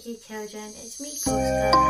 Sticky Children. It's me, Costa.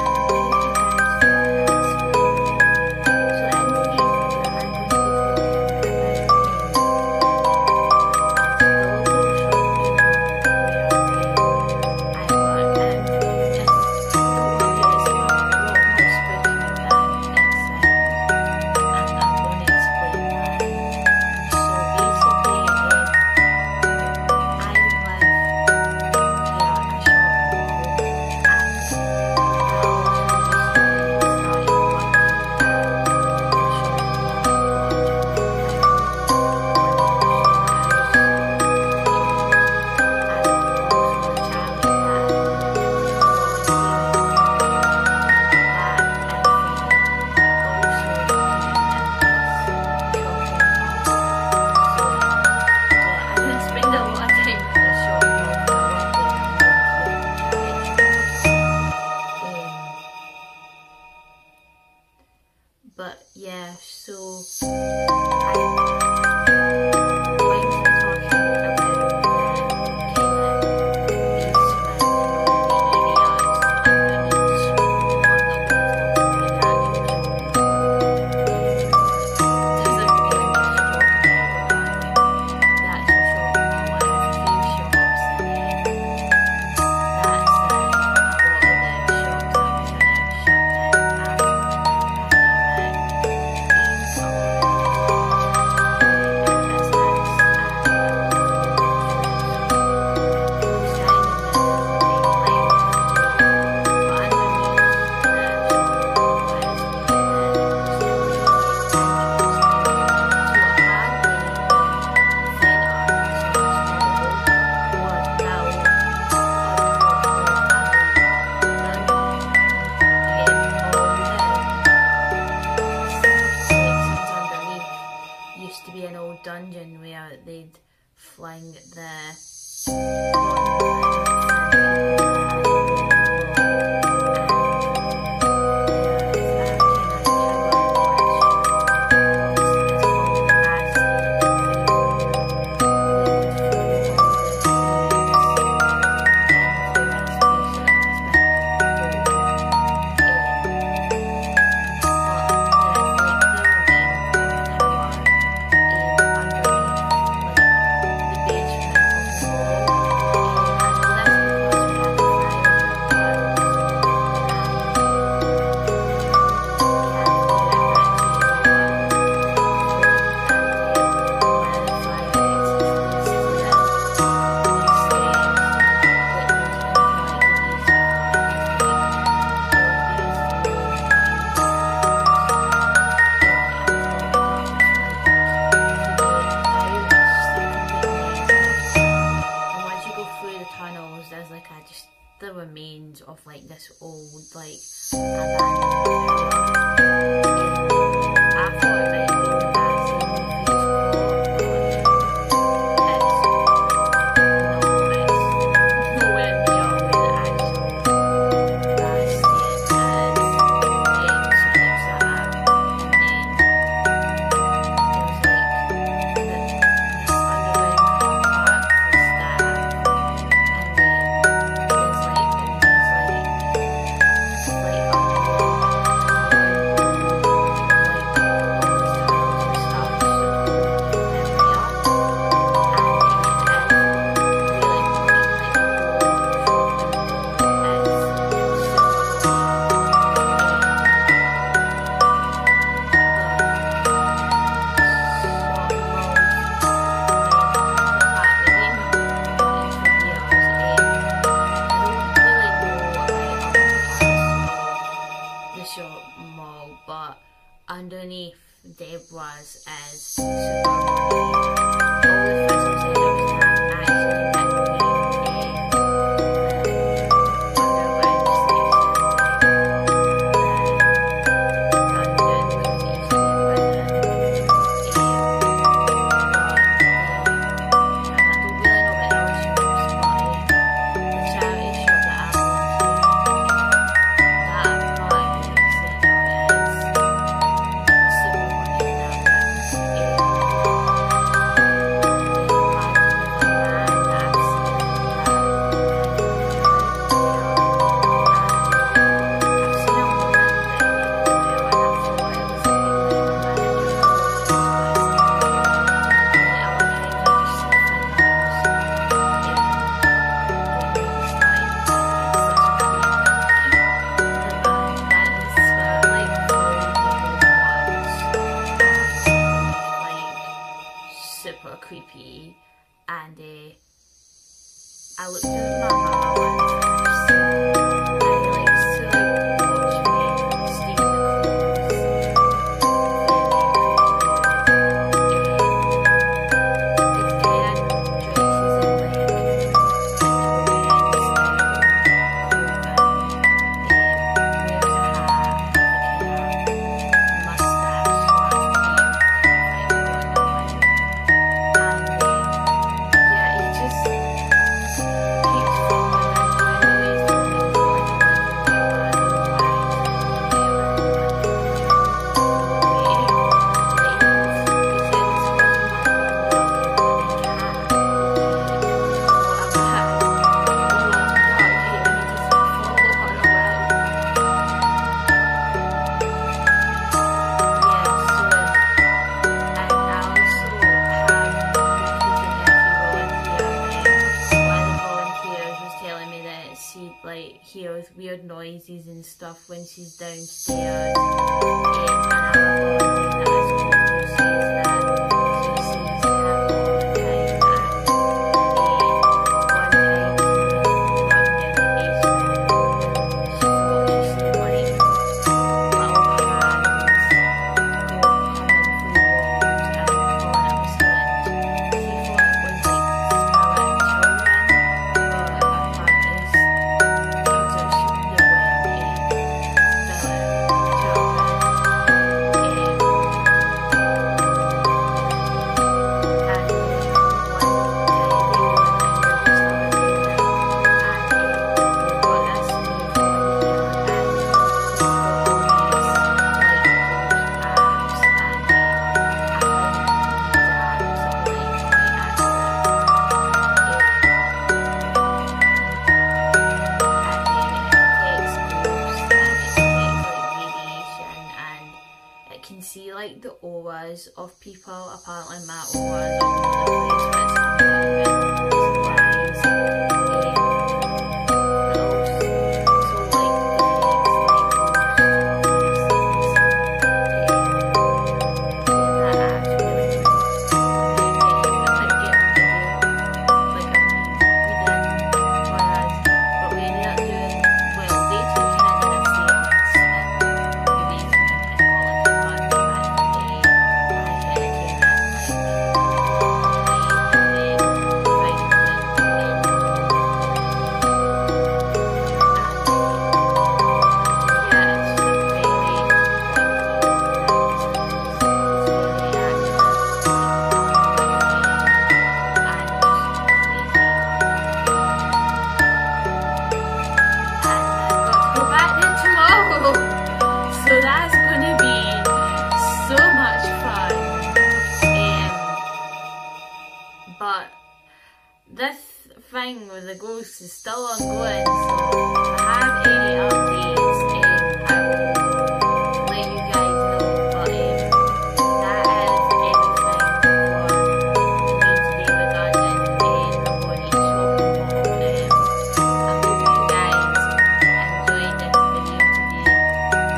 Dungeon where they'd fling the... the remains of like this old like and I looked at my mama. Hears weird noises and stuff when she's downstairs. Like the auras of people, apparently my auras are not the place. This thing with the ghosts is still ongoing, so if I have any updates, I will let you guys know, but that is everything for me today with Dungeon, I'm going to eat shopping. I hope you guys enjoyed this video today.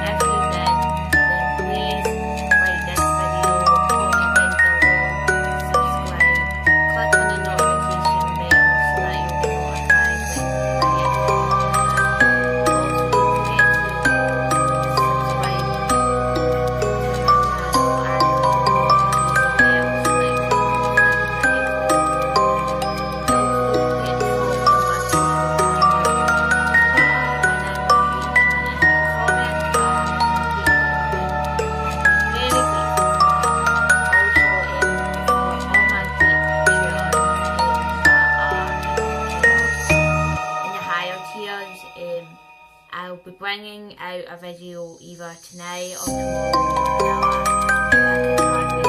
If you did, then please like this video, comment down below, subscribe, click on the notification. I'll be bringing out a video either tonight or tomorrow.